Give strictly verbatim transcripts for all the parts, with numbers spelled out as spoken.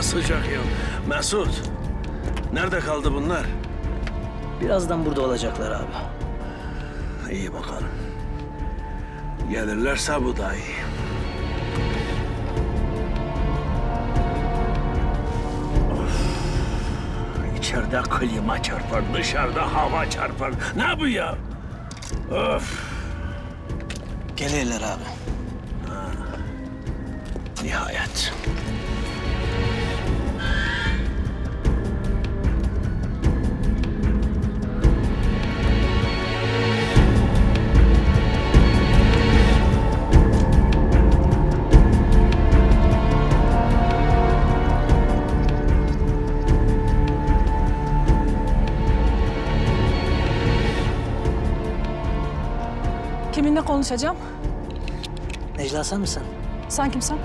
ne sıcak ya. Mesut, nerede kaldı bunlar? Birazdan burada olacaklar abi. İyi bakalım. Gelirlerse bu da iyi. İçeride klima çarpar, dışarıda hava çarpar. Ne bu ya? Of! Gelirler abi. Ha. Nihayet. Kiminle konuşacağım? Necla sen misin? Sen kimsin?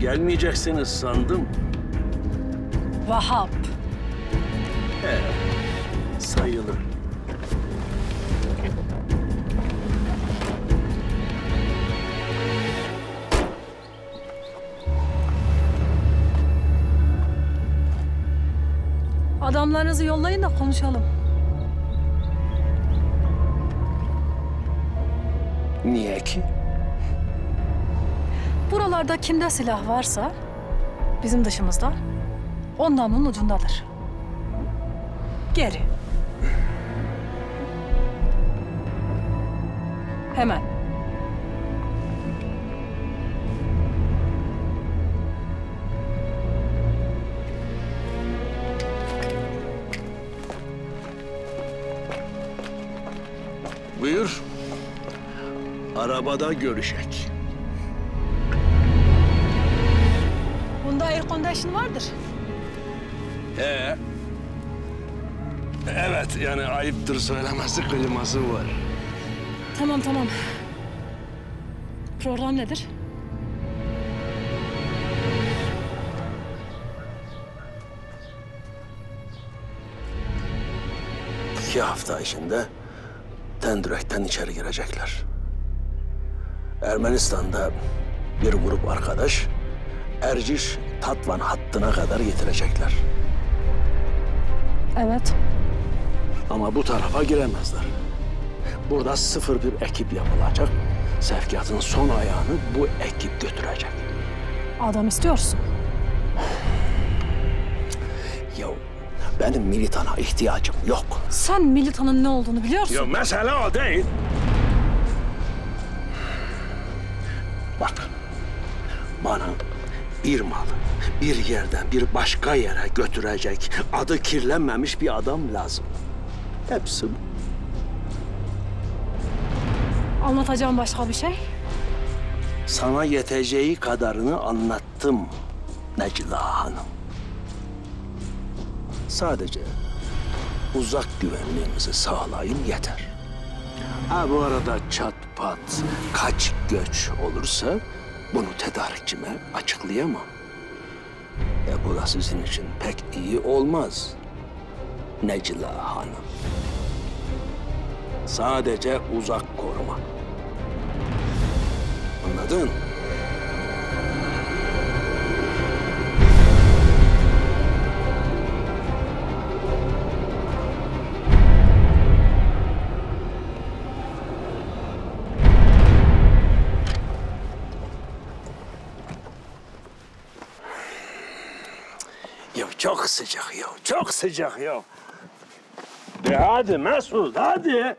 Gelmeyeceksiniz sandım. Vahap. He, sayılır. Adamlarınızı yollayın da konuşalım. Niye ki? Buralarda kimde silah varsa bizim dışımızda ondan onun ucundadır. Geri. Hemen. Buyur. Arabada görüşek. Bunda air condition vardır. He. Evet, yani ayıptır söylemesi, kliması var. Tamam, tamam. Program nedir? İki hafta içinde Tendirek'ten içeri girecekler. Ermenistan'da bir grup arkadaş Erciş Tatvan hattına kadar getirecekler. Evet. Ama bu tarafa giremezler. Burada sıfır bir ekip yapılacak. Sevkiyatın son ayağını bu ekip götürecek. Adam istiyorsun. Ya benim militana ihtiyacım yok. Sen militanın ne olduğunu biliyorsun. Ya mesele o değil. Bak, bana bir malı bir yerden bir başka yere götürecek adı kirlenmemiş bir adam lazım. Hepsi bu. Anlatacağım başka bir şey. Sana yeteceği kadarını anlattım Necla Hanım. Sadece uzak güvenliğimizi sağlayın yeter. Ha bu arada çat pat, kaç göç olursa bunu tedarikçime açıklayamam. E bu da sizin için pek iyi olmaz Necla Hanım. Sadece uzak koruma. Anladın? Çok sıcak ya, çok sıcak ya. De hadi Mesut, hadi.